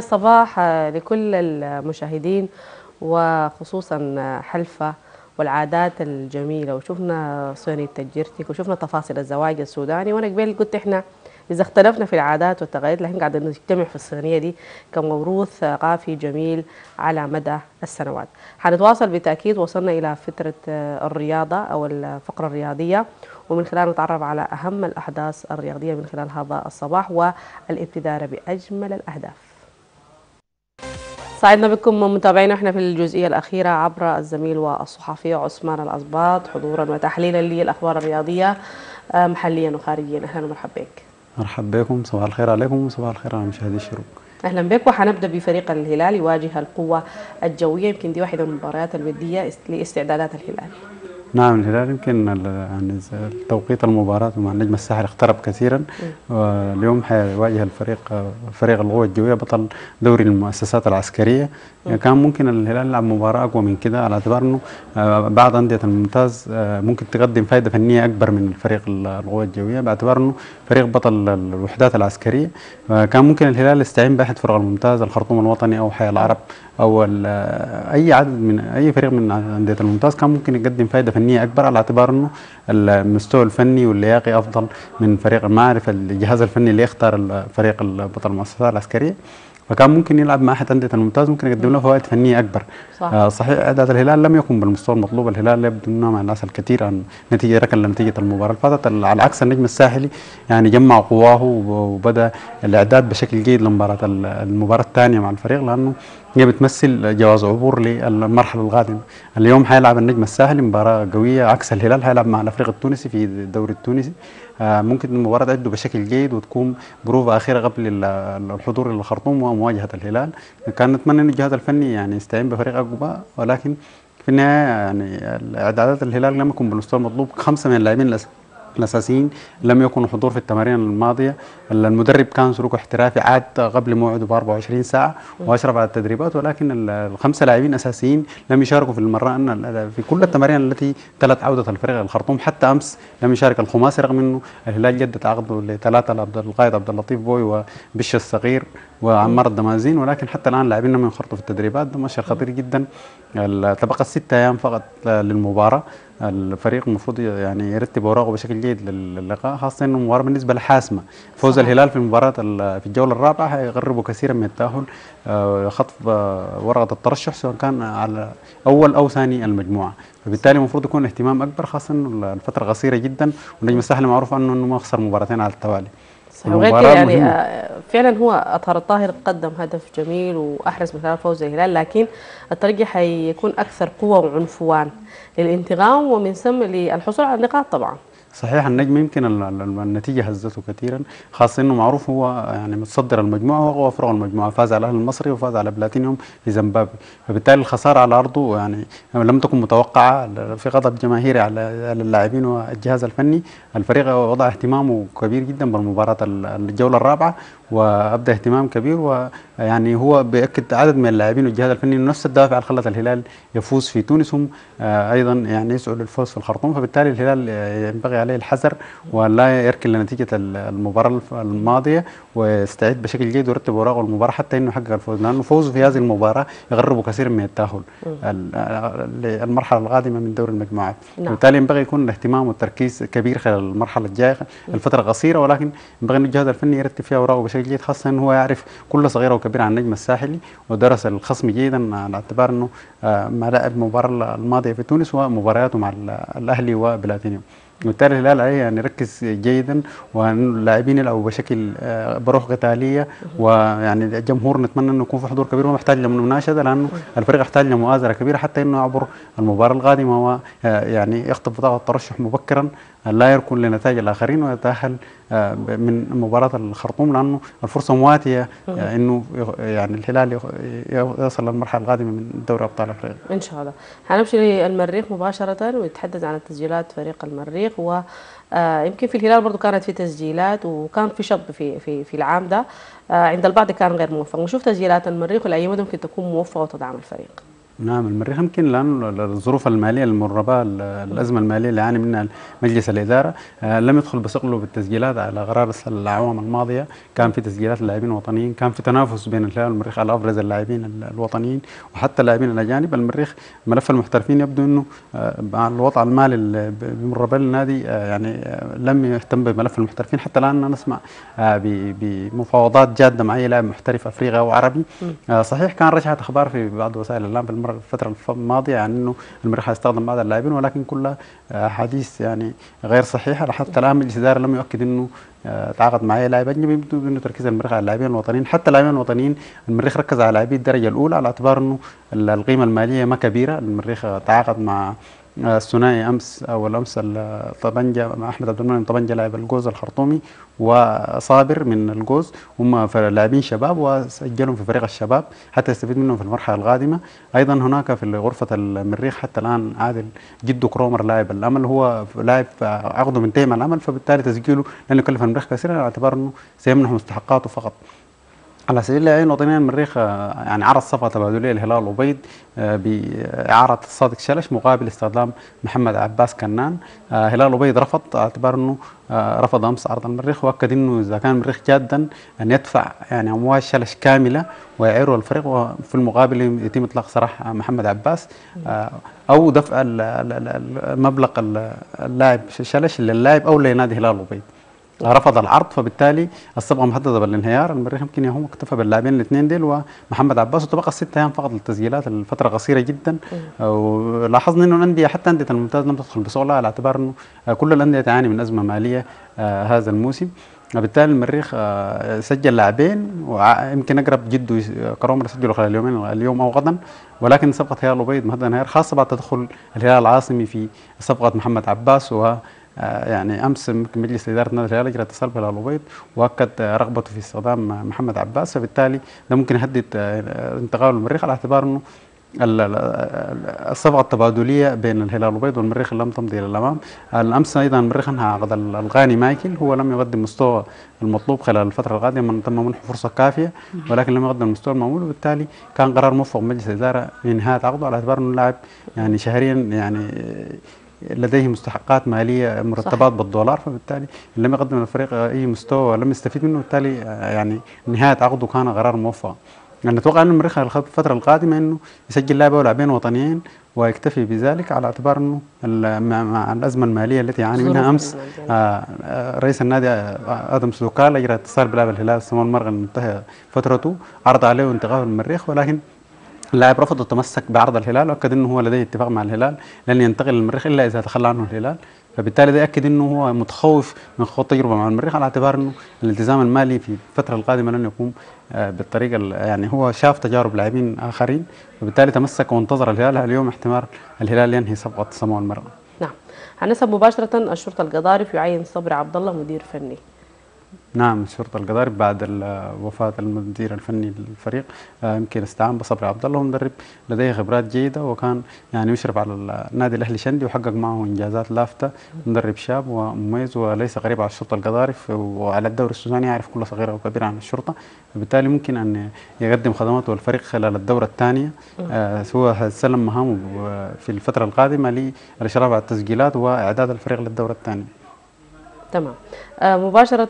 صباح لكل المشاهدين وخصوصا حلفة والعادات الجميلة، وشفنا صينية تجرتك وشفنا تفاصيل الزواج السوداني. وأنا قبل قلت إحنا إذا اختلفنا في العادات والتقاليد لكن قاعدين نجتمع في الصينية دي كموروث ثقافي جميل على مدى السنوات. حنتواصل بالتأكيد، وصلنا إلى فترة الرياضة أو الفقرة الرياضية، ومن خلال نتعرف على أهم الأحداث الرياضية من خلال هذا الصباح والابتداء بأجمل الأهداف. سعدنا بكم متابعينا احنا في الجزئية الأخيرة عبر الزميل والصحفي عثمان الأسباط، حضورا وتحليلا للأخبار الرياضية محليا وخارجيا. أهلا ومرحبا بك. مرحبا بكم، صباح الخير عليكم وصباح الخير على مشاهدي الشروق. اهلا بك. وحنبدا بفريق الهلال يواجه القوة الجوية، يمكن دي واحدة من المباريات الودية لاستعدادات الهلال. نعم، الهلال يمكن يعني توقيت المباراة مع النجم الساحلي اقترب كثيرا، واليوم حيواجه فريق القوة الجوية بطل دوري المؤسسات العسكرية. كان ممكن الهلال يلعب مباراة أقوى من كده، على اعتبار أنه بعض أندية الممتاز ممكن تقدم فائدة فنية أكبر من فريق القوة الجوية، باعتبار أنه فريق بطل الوحدات العسكرية. كان ممكن الهلال يستعين بأحد فرق الممتاز، الخرطوم الوطني أو حي العرب أو أي عدد من أي فريق من أندية الممتاز، كان ممكن يقدم فائدة فنية أكبر، على اعتبار أنه المستوى الفني واللياقي أفضل من فريق المعرفة الجهاز الفني اللي يختار فريق بطل المؤسسات العسكرية. فكان ممكن يلعب مع احد انديه الممتاز ممكن يقدم له فوائد فنيه اكبر. صحيح اعداد الهلال لم يكن بالمستوى المطلوب، الهلال يبدو انه مع الناس الكثير عن نتيجه ركن لنتيجه المباراه اللي فاتت، على عكس النجم الساحلي يعني جمع قواه وبدا الاعداد بشكل جيد لمباراه المباراه الثانيه مع الفريق، لانه هي بتمثل جواز عبور للمرحله القادمه. اليوم حيلعب النجم الساحلي مباراه قويه، عكس الهلال حيلعب مع الفريق التونسي في الدوري التونسي. ممكن المباراة تعدوا بشكل جيد وتكون بروفة أخيرة قبل الحضور للخرطوم ومواجهة الهلال. كان نتمنى أن الجهاز الفني يعني يستعين بفريق أقوى، ولكن في النهاية يعني إعدادات الهلال لم يكن بالمستوى المطلوب. 5 من اللاعبين الأساسيين لم يكونوا حضور في التمارين الماضية. المدرب كان سلوكه احترافي، عاد قبل موعده ب 24 ساعة وأشرف على التدريبات، ولكن الخمسة لاعبين أساسيين لم يشاركوا في في كل التمارين التي تلت عودة الفريق الخرطوم. حتى أمس لم يشارك الخماسي، رغم أنه الهلال جدد عقده ل3، القائد عبد اللطيف بوي وبش الصغير وعمار الدمازين، ولكن حتى الآن اللاعبين لم ينخرطوا في التدريبات. ده مشهد خطير جدا. تبقى 6 أيام فقط للمباراة. الفريق المفروض يعني يرتب اوراقه بشكل جيد للقاء، خاصه انه المباراه بالنسبه لها حاسمه. فوز الهلال في المباراه في الجوله الرابعه هيقربه كثيرا من التاهل، خطف ورقه الترشح سواء كان على اول او ثاني المجموعه، فبالتالي المفروض يكون اهتمام اكبر، خاصه انه الفتره قصيره جدا، والنجم الساحلي معروف عنه انه ما خسر مباراتين على التوالي. وغير كده يعني فعلا هو أطهر الطاهر قدم هدف جميل وأحرز من خلال فوز الهلال، لكن الترجي حيكون أكثر قوة وعنفوان للانتقام ومن ثم للحصول على النقاط طبعا. صحيح، النجم يمكن النتيجه هزته كثيرا، خاصه انه معروف هو يعني متصدر المجموعه وهو فرع المجموعه، فاز على الاهلي المصري وفاز على بلاتينيوم في زيمبابوي، فبالتالي الخساره على ارضه يعني لم تكن متوقعه. في غضب جماهيري على اللاعبين والجهاز الفني، الفريق وضع اهتمامه كبير جدا بالمباراه الجوله الرابعه، وابدا اهتمام كبير، ويعني هو بياكد عدد من اللاعبين والجهاز الفني انه نفس الدافع اللي خلت الهلال يفوز في تونس هم ايضا يعني يسعوا للفوز في الخرطوم، فبالتالي الهلال ينبغي عليه الحذر ولا يركن لنتيجه المباراه الماضيه، ويستعد بشكل جيد ويرتب اوراقه المباراه حتى انه يحقق الفوز، لانه فوزه في هذه المباراه يغربه كثير من التاهل للمرحله القادمه من دوري المجموعات. وبالتالي ينبغي يكون الاهتمام والتركيز كبير خلال المرحله الجايه، الفتره قصيره، ولكن ينبغي ان الجهاز الفني يرتب فيها اوراقه بشكل جيد، خاصه انه هو يعرف كل صغيره وكبيره عن النجم الساحلي ودرس الخصم جيدا، على اعتبار انه ما لعب المباراه الماضيه في تونس ومبارياته مع الاهلي وبلاتينيوم. وبالتالي الهلال عليه يعني يركز جيدا، واللاعبين يلعبوا بشكل بروح قتاليه، ويعني الجمهور نتمنى انه يكون في حضور كبير، ومحتاج لمناشده، لانه الفريق يحتاج لمؤازره كبيره حتى انه يعبر المباراه القادمه ويعني يخطف بطاقه الترشح مبكرا، لا يركن لنتائج الاخرين ويتاهل من مباراه الخرطوم، لانه الفرصه مواتيه انه يعني الهلال يصل للمرحله القادمه من دوري ابطال افريقيا ان شاء الله. هنمشي للمريخ مباشره ونتحدث عن تسجيلات فريق المريخ، ويمكن في الهلال برضو كانت في تسجيلات وكان في شطب في العام ده، عند البعض كان غير موفق. ونشوف تسجيلات المريخ والايام ممكن تكون موفقه وتدعم الفريق. نعم المريخ يمكن لأن الظروف المالية المربة، الأزمة المالية اللي عاني منها مجلس الإدارة لم يدخل بثقله بالتسجيلات على غرار الأعوام الماضية. كان في تسجيلات لاعبين وطنيين، كان في تنافس بين الهلال والمريخ على أبرز اللاعبين الوطنيين وحتى اللاعبين الأجانب. المريخ ملف المحترفين يبدو أنه مع الوضع المالي اللي بمر به النادي يعني لم يهتم بملف المحترفين. حتى الآن نسمع بمفاوضات جادة مع أي لاعب محترف أفريقي أو عربي. صحيح كان رجعت أخبار في بعض وسائل الإعلام الفترة الماضية عن يعني أنه المريخ هيستخدم بعض اللاعبين، ولكن كلها حديث يعني غير صحيحة. حتى الآن مجلس الإدارة لم يؤكد أنه تعاقد مع أي لاعب أجنبي. يبدو أنه تركيز المريخ على اللاعبين الوطنيين، حتى اللاعبين الوطنيين المريخ ركز على لاعبي الدرجة الأولى على اعتبار أنه القيمة المالية ما كبيرة. المريخ تعاقد مع الثنائي امس او الامس طبنجه مع احمد عبد المنعم طبنجه لاعب الجوز الخرطومي وصابر من الجوز، هم لاعبين شباب وسجلهم في فريق الشباب حتى يستفيد منهم في المرحله القادمه. ايضا هناك في غرفه المريخ حتى الان عادل جدو كرومر لاعب الامل، هو لاعب عقده منتهي مع الامل، فبالتالي تسجيله لن يكلف المريخ كثيرا على اعتبار انه سيمنح مستحقاته فقط. على سبيل اللاعبين الوطنيين المريخ يعني عرض صفقه تبادليه الهلال الابيض بإعارة صادق شلش مقابل استخدام محمد عباس كنان. هلال الأبيض رفض على اعتبار انه رفض امس عرض المريخ، واكد انه اذا كان المريخ جادا ان يدفع يعني اموال شلش كامله ويعيرها الفريق، وفي المقابل يتم اطلاق سراح محمد عباس او دفع المبلغ اللاعب شلش للاعب او لنادي هلال الأبيض. رفض العرض، فبالتالي الصفقه محدده بالانهيار. المريخ يمكن يهم اكتفى باللاعبين الاثنين ديل ومحمد عباس، وتبقى 6 ايام فقط للتسجيلات، الفتره قصيره جدا. ولاحظنا انه الانديه حتى انديه الممتاز لم تدخل بسهوله على اعتبار انه كل الانديه تعاني من ازمه ماليه هذا الموسم. وبالتالي المريخ سجل لاعبين، ويمكن اقرب جده كرومر سجلوا خلال يومين اليوم او غدا، ولكن صفقه هلال الابيض مهدد انهيار خاصه بعد تدخل الهلال العاصمي في صفقه محمد عباس. و يعني امس مجلس اداره نادي الهلال اجرى اتصال بالهلال الابيض واكد رغبته في استخدام محمد عباس، فبالتالي ده ممكن يهدد انتقال المريخ على اعتبار انه الصفقه التبادليه بين الهلال الابيض والمريخ لم تمضي الى الامام. الامس ايضا المريخ انهى عقد الغاني مايكل، هو لم يقدم مستوى المطلوب خلال الفتره القادمه، من تم منحه فرصه كافيه ولكن لم يقدم المستوى المأمول، وبالتالي كان قرار موفق مجلس الاداره انهاء عقده على اعتبار انه اللاعب يعني شهريا يعني لديه مستحقات ماليه مرتبات بالدولار، فبالتالي لم يقدم الفريق اي مستوى ولم يستفيد منه، وبالتالي يعني نهايه عقده كان قرار موفق. نتوقع ان المريخ الفتره القادمه انه يسجل لاعب او لاعبين وطنيين ويكتفي بذلك على اعتبار انه مع الازمه الماليه التي يعاني منها. امس رئيس النادي ادم سلوكال اجرى اتصال بلاعب الهلال سمو المرغن منتهى فترته، عرض عليه انتقال المريخ، ولكن اللاعب رفض وتمسك بعرض الهلال، واكد انه هو لديه اتفاق مع الهلال لن ينتقل للمريخ الا اذا تخلى عنه الهلال، فبالتالي ده اكد انه هو متخوف من خوض تجربه مع المريخ على اعتبار انه الالتزام المالي في الفتره القادمه لن يقوم بالطريقه يعني هو شاف تجارب لاعبين اخرين، فبالتالي تمسك وانتظر الهلال. اليوم احتمال الهلال ينهي صفقه سمو المرغ. نعم، هنسب مباشره الشرطه القضارف يعين صبري عبد الله مدير فني. نعم، الشرطة القضارف بعد وفاة المدير الفني للفريق يمكن استعان بصبري عبد الله، مدرب لديه خبرات جيدة وكان يعني يشرف على النادي الأهلي شندي وحقق معه إنجازات لافتة، مدرب شاب ومميز وليس غريب على الشرطة القضارف وعلى الدوري السوداني، يعرف كل صغيرة وكبيرة عن الشرطة، بالتالي ممكن أن يقدم خدماته للفريق خلال الدورة الثانية. هو سلم مهامه في الفترة القادمة للإشراف على التسجيلات وإعداد الفريق للدورة الثانية. تمام، مباشرة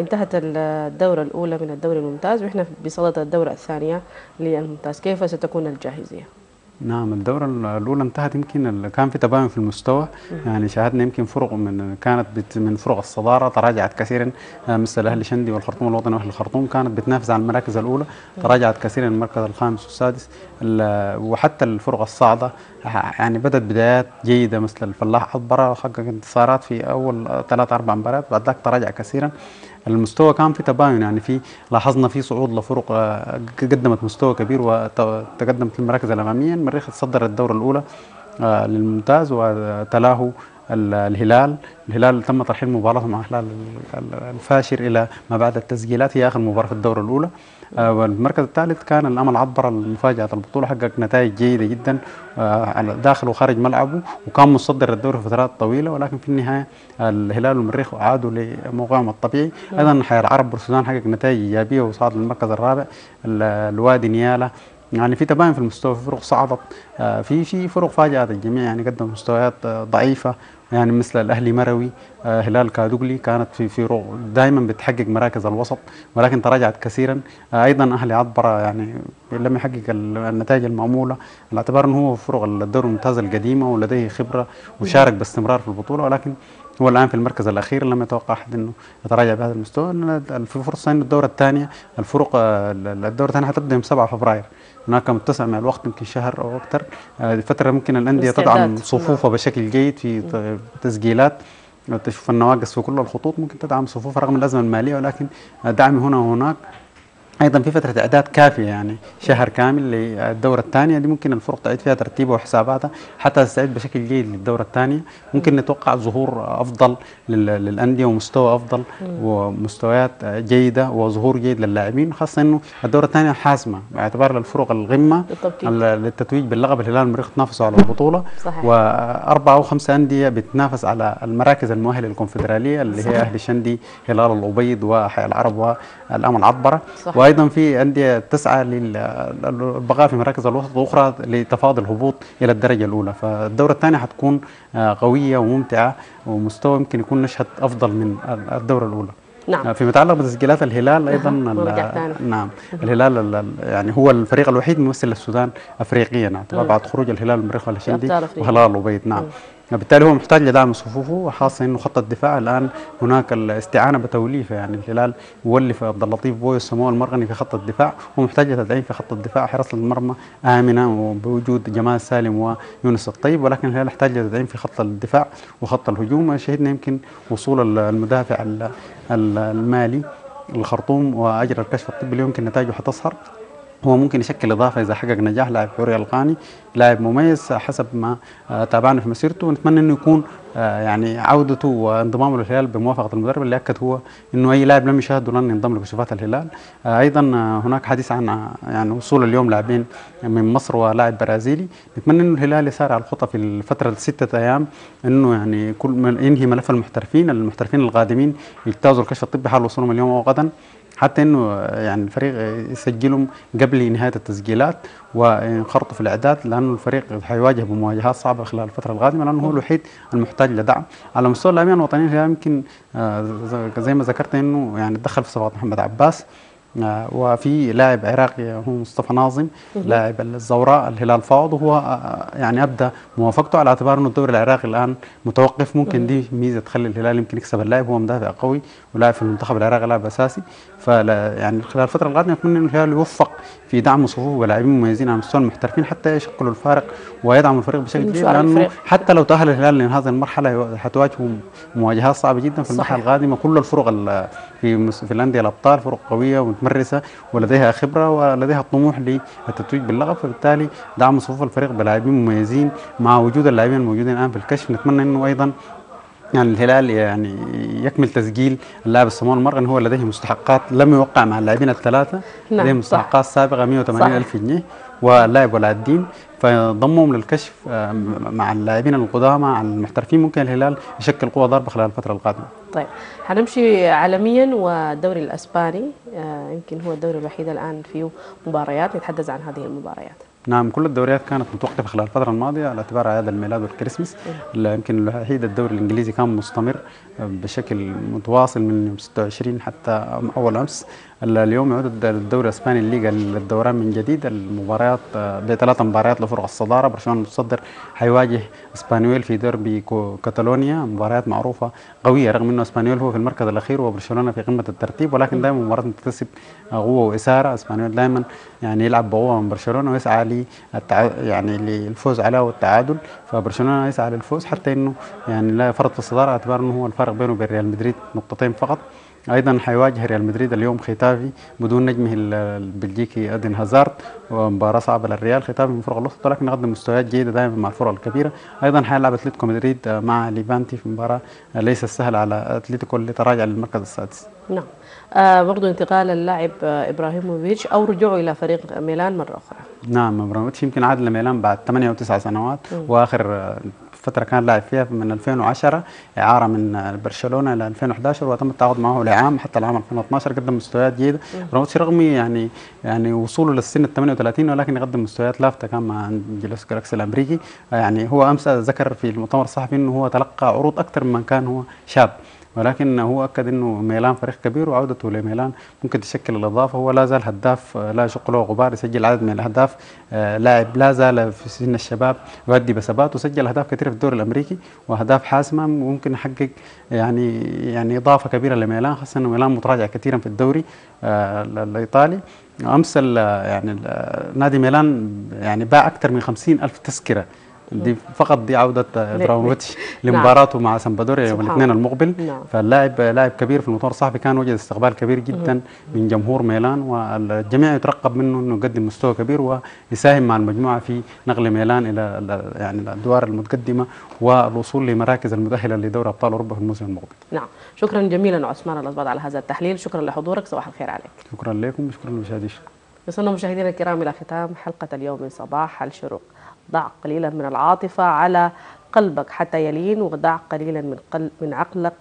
انتهت الدورة الأولى من الدوري الممتاز ونحن بصدد الدورة الثانية للممتاز، كيف ستكون الجاهزية؟ نعم، الدورة الأولى انتهت، يمكن كان في تباين في المستوى، يعني شاهدنا يمكن فرق كانت من فرق الصدارة تراجعت كثيرا، مثل أهلي شندي والخرطوم الوطني وأهلي الخرطوم كانت بتنافس على المراكز الأولى، تراجعت كثيرا المركز الخامس والسادس، وحتى الفرق الصاعدة يعني بدأت بدايات جيدة مثل الفلاح حضبرة حقق انتصارات في أول 3-4 مباريات، بعد ذلك تراجع كثيرا. المستوى كان في تباين، يعني في لاحظنا في صعود لفرق قدمت مستوى كبير وتقدمت المراكز الاماميه. المريخ تصدر الدوره الاولى للممتاز وتلاه الهلال تم ترحيل مباراته مع الهلال الفاشر الى ما بعد التسجيلات، هي اخر مباراه في الدوره الاولى. والمركز الثالث كان الأمل عطبرة المفاجأة البطولة، حقق نتائج جيدة جدا داخل وخارج ملعبه وكان مصدر الدوري فترات طويلة، ولكن في النهاية الهلال والمريخ عادوا لموقعهم الطبيعي. أيضا الحياة العرب والسودان حقق نتائج إيجابية وصعد للمركز الرابع، الوادي نيالة يعني في تباين في المستوى، في فرق صعدت، في فرق فاجأت الجميع، يعني قدم مستويات ضعيفة، يعني مثل الأهلي مروي، هلال كادوغلي كانت في فرق دائما بتحقق مراكز الوسط ولكن تراجعت كثيرا. أيضا أهلي عطبرة يعني لم يحقق النتائج المأمولة على اعتبار أنه هو فرق الدوري الممتاز القديمة ولديه خبرة وشارك باستمرار في البطولة، ولكن هو الآن في المركز الأخير لم يتوقع أحد أنه يتراجع بهذا المستوى. في فرصة أن الدورة الثانية، الفرق الدورة الثانية حتبدأ يوم 7 فبراير، هناك متسع مع الوقت يمكن شهر أو أكثر، فترة ممكن الأندية تدعم صفوفها بشكل جيد في تسجيلات، تشوف النواقص في كل الخطوط ممكن تدعم صفوفها رغم الأزمة المالية، ولكن دعم هنا وهناك. أيضا في فترة إعداد كافية، يعني شهر كامل للدورة الثانية دي ممكن الفرق تعيد فيها ترتيبها وحساباتها حتى تستعد بشكل جيد للدورة الثانية. ممكن نتوقع ظهور أفضل للأندية ومستوى أفضل ومستويات جيدة وظهور جيد للاعبين، خاصة إنه الدورة الثانية حاسمة باعتبار الفرق القمة للتتويج باللقب. الهلال المريخ تنافسوا على البطولة صحيح، وأربعة أو خمسة أندية بتنافس على المراكز المؤهلة للكونفدرالية اللي صحيح، هي أهلي شندي، هلال الأبيض، وحي العرب، والأمل عطبرة. ايضا في انديه تسعى للبقاء في مراكز الوسط واخرى لتفاضل الهبوط الى الدرجه الاولى، فالدوره الثانيه حتكون قويه وممتعه ومستوى يمكن يكون نشهد افضل من الدوره الاولى. نعم. فيما يتعلق بتسجيلات الهلال ايضا نعم الهلال يعني هو الفريق الوحيد الممثل للسودان افريقيا نعم، بعد خروج الهلال المريخ والشندي وهلال الأبيض نعم. بالتالي هو محتاج لدعم صفوفه، وخاصه انه خط الدفاع الان هناك الاستعانه بتوليفه، يعني الهلال ولف عبد اللطيف بوي والسماوي المرغني في خط الدفاع، ومحتاج لتدعيم في خط الدفاع حراسه المرمى امنه وبوجود جمال سالم ويونس الطيب، ولكن الهلال احتاج لتدعيم في خط الدفاع وخط الهجوم. شهدنا يمكن وصول المدافع المالي الخرطوم واجرى الكشف الطبي اليوم، يمكن نتائجه حتظهر. هو ممكن يشكل اضافه اذا حقق نجاح، لاعب حوري القاني لاعب مميز حسب ما تابعنا في مسيرته، ونتمنى انه يكون يعني عودته وانضمامه للهلال بموافقه المدرب اللي اكد هو انه اي لاعب لم يشاهده لن ينضم لكشوفات الهلال. ايضا هناك حديث عن يعني وصول اليوم لاعبين من مصر ولاعب برازيلي، نتمنى انه الهلال يسارع الخطه في الفتره الستة ايام انه يعني كل ما ينهي ملف المحترفين القادمين يجتازوا الكشف الطبي حال وصولهم اليوم او غدا، حتى انه يعني الفريق يسجلهم قبل نهايه التسجيلات وينخرطوا في الاعداد، لانه الفريق حيواجه بمواجهات صعبه خلال الفتره القادمه، لانه هو الوحيد المحتاج لدعم. على مستوى اللاعبين الوطنيين يمكن زي ما ذكرت انه يعني تدخل في صفقه محمد عباس، وفي لاعب عراقي هو مصطفى ناظم لاعب الزوراء الهلال فاوض، وهو يعني ابدى موافقته على اعتبار انه الدوري العراقي الان متوقف، ممكن دي ميزه تخلي الهلال يمكن يكسب اللاعب، هو مدافع قوي ولاعب في المنتخب العراقي لاعب اساسي، فلا يعني خلال الفتره القادمه نتمنى انه الهلال يوفق في دعم صفوفه ولاعبين مميزين على مستوى المحترفين حتى يشكلوا الفارق ويدعموا الفريق بشكل كبير، لانه حتى لو تاهل الهلال لهذه المرحله حتواجهوا مواجهات صعبه جدا في المرحله القادمه، كل الفرق في الانديه الابطال فرق قويه ومتمرسه ولديها خبره ولديها الطموح للتتويج باللقب، فبالتالي دعم صفوف الفريق بلاعبين مميزين مع وجود اللاعبين الموجودين الان في الكشف. نتمنى انه ايضا يعني الهلال يعني يكمل تسجيل اللاعب الصومال المرغن، هو لديه مستحقات لم يوقع مع اللاعبين الثلاثه، لديه مستحقات سابقه 180,000 جنيه، واللاعب ولا الدين، فضمهم للكشف مع اللاعبين القدامى مع المحترفين ممكن الهلال يشكل قوه ضاربه خلال الفتره القادمه. طيب هنمشي عالميا، والدوري الاسباني يمكن هو الدوري الوحيد الان فيه مباريات، نتحدث عن هذه المباريات. نعم كل الدوريات كانت متوقفه خلال الفتره الماضيه على اعتبار اعياد الميلاد والكريسماس، يمكن الوحيد الدوري الانجليزي كان مستمر بشكل متواصل من يوم 26 حتى اول امس. اليوم يعود الدوري الاسباني الليغا للدوران من جديد، المباريات بثلاث مباريات لفرق الصداره، برشلونه المتصدر حيواجه اسبانيول في ديربي كاتالونيا، مباريات معروفه قويه رغم انه اسبانيول هو في المركز الاخير وبرشلونه في قمه الترتيب، ولكن دائما مباراه تكتسب قوه واثاره، اسبانيول دائما يعني يلعب بقوه من برشلونه ويسعى يعني للفوز على والتعادل، فبرشلونه يسعى للفوز حتى انه يعني لا يفرط في الصداره اعتبار انه هو الفارق بينه وبين ريال مدريد نقطتين فقط. ايضا حيواجه ريال مدريد اليوم خيتافي بدون نجمه البلجيكي إدين هازارد، ومباراه صعبه للريال، خيتافي من فرق الوسط ولكن يقدم مستويات جيده دائما مع الفرق الكبيره. ايضا حيلعب أتليتيكو مدريد مع ليفانتي في مباراه ليس سهله على أتليتيكو اللي تراجع للمركز السادس. نعم برضه انتقال اللاعب إبراهيموفيتش او رجوعه الى فريق ميلان مره اخرى. نعم إبراهيموفيتش يمكن عاد لميلان بعد 8 أو 9 سنوات، واخر فتره كان لاعب فيها من 2010 اعاره من برشلونه ل 2011 وتم التعاقد معه لعام حتى العام 2012. قدم مستويات جيده رغم يعني وصوله للسن ال 38 ولكن قدم مستويات لافته كان مع أنجليس جالاكسي الامريكي. يعني هو امس ذكر في المؤتمر الصحفي انه هو تلقى عروض اكثر من كان هو شاب، ولكن هو اكد انه ميلان فريق كبير وعودته لميلان ممكن تشكل الاضافه. هو لا زال هداف لا شق له غبار، يسجل عدد من الاهداف، لاعب لا زال في سن الشباب يؤدي بثبات وسجل اهداف كثيره في الدوري الامريكي واهداف حاسمه، ممكن يحقق يعني اضافه كبيره لميلان، خاصه انه ميلان متراجع كثيرا في الدوري الايطالي. امس يعني نادي ميلان يعني باع اكثر من 50,000 تذكره دي فقط، دي عودة إبراهيموفيتش لمباراته مع سامبدوريا يوم الاثنين المقبل. فاللاعب لاعب كبير في المؤتمر الصحفي كان وجد استقبال كبير جدا من جمهور ميلان، والجميع يترقب منه انه يقدم مستوى كبير ويساهم مع المجموعة في نقل ميلان الى يعني الادوار المتقدمة والوصول لمراكز المؤهلة لدوري ابطال اوروبا في الموسم المقبل. نعم، شكرا جميلا عثمان الأسباط على هذا التحليل، شكرا لحضورك، صباح الخير عليك. شكرا لكم وشكرا لمشاهدينا. وصلنا مشاهدينا الكرام الى ختام حلقة اليوم من صباح الشروق. ضع قليلا من العاطفة على قلبك حتى يلين، وضع قليلا من عقلك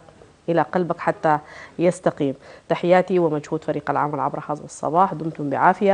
إلى قلبك حتى يستقيم. تحياتي ومجهود فريق العمل عبر هذا الصباح، دمتم بعافية.